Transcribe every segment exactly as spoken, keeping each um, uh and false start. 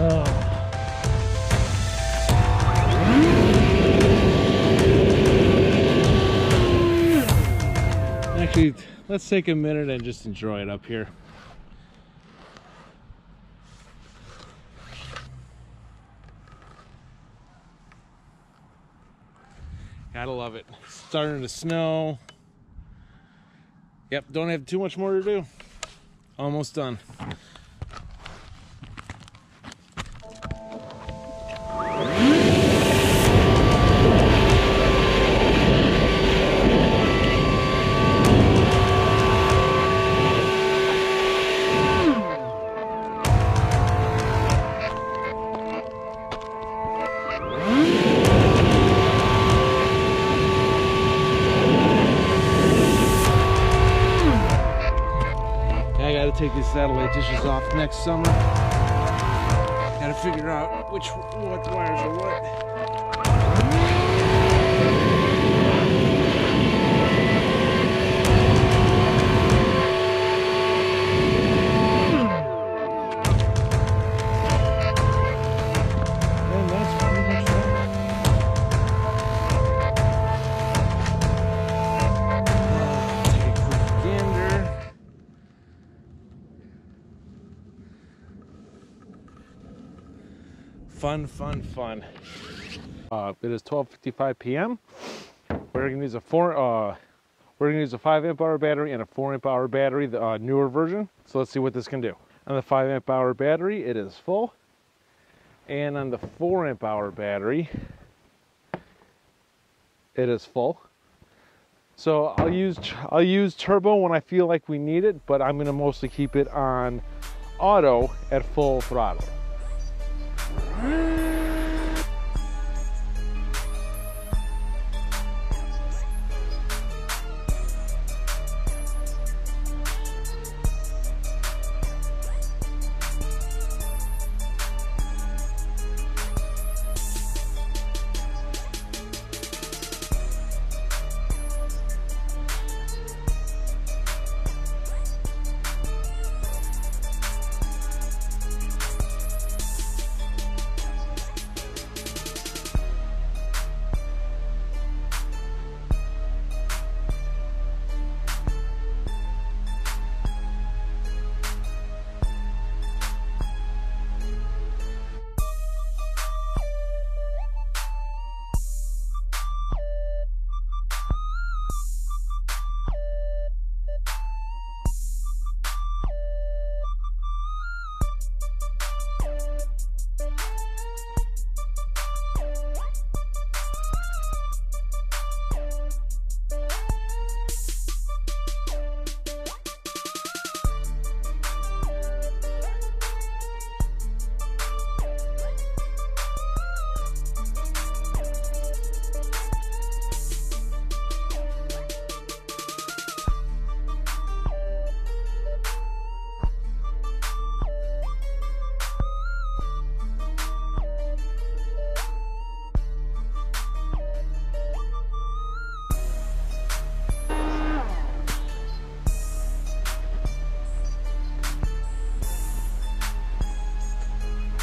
Oh. Actually, let's take a minute and just enjoy it up here. Gotta love it. It's starting to snow. Yep, don't have too much more to do. Almost done. Take these satellite dishes off next summer. Gotta figure out which what wires are what. Fun, fun, fun. Uh, it is twelve fifty-five p m We're gonna use a four. Uh, we're gonna use a five amp hour battery and a four amp hour battery, the uh, newer version. So let's see what this can do. On the five amp hour battery, it is full, and on the four amp hour battery, it is full. So I'll use I'll use turbo when I feel like we need it, but I'm gonna mostly keep it on auto at full throttle.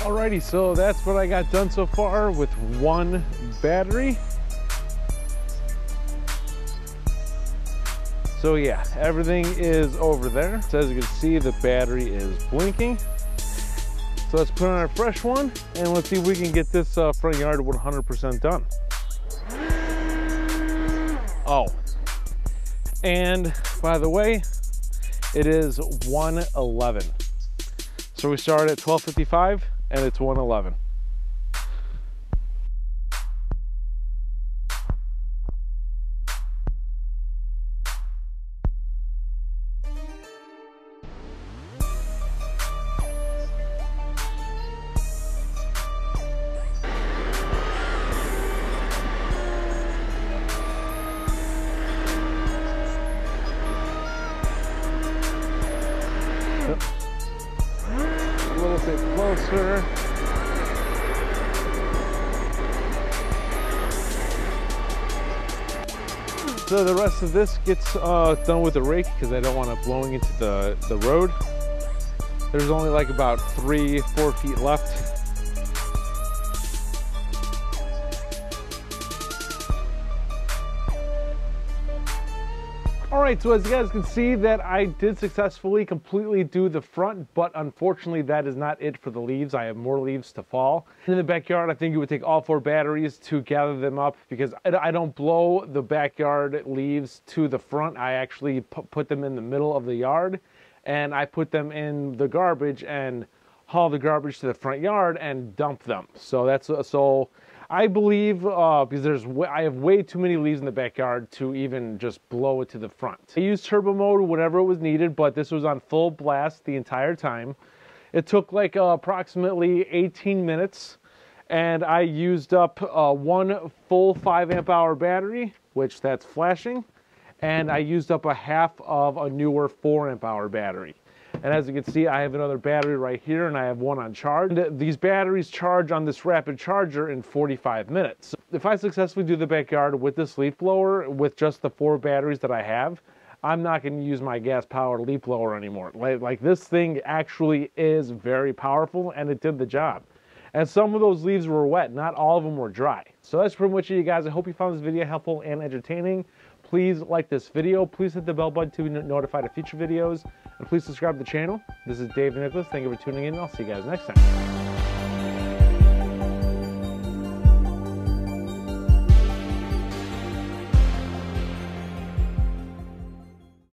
Alrighty, so that's what I got done so far with one battery. So yeah, everything is over there. So as you can see, the battery is blinking. So let's put on a fresh one and let's see if we can get this uh, front yard one hundred percent done. Oh, and by the way, it is one eleven. So we started at twelve fifty-five. And it's one eleven. Bit closer. So the rest of this gets uh, done with the rake because I don't want it blowing into the, the road. There's only like about three, four feet left. All right, so as you guys can see that I did successfully completely do the front, but unfortunately that is not it for the leaves. I have more leaves to fall. In the backyard, I think it would take all four batteries to gather them up because I don't blow the backyard leaves to the front. I actually put them in the middle of the yard and I put them in the garbage and haul the garbage to the front yard and dump them. So that's, so I believe, uh, because there's, I have way too many leaves in the backyard to even just blow it to the front. I used turbo mode whenever it was needed, but this was on full blast the entire time. It took like uh, approximately eighteen minutes, and I used up uh, one full five amp hour battery, which that's flashing, and I used up a half of a newer four amp hour battery. And as you can see, I have another battery right here, and I have one on charge. And these batteries charge on this rapid charger in forty-five minutes. So if I successfully do the backyard with this leaf blower, with just the four batteries that I have, I'm not going to use my gas-powered leaf blower anymore. Like, like this thing actually is very powerful, and it did the job. And some of those leaves were wet. Not all of them were dry. So that's pretty much it, you guys. I hope you found this video helpful and entertaining. Please like this video. Please hit the bell button to be notified of future videos. And please subscribe to the channel. This is David Nicklas. Thank you for tuning in. I'll see you guys next time.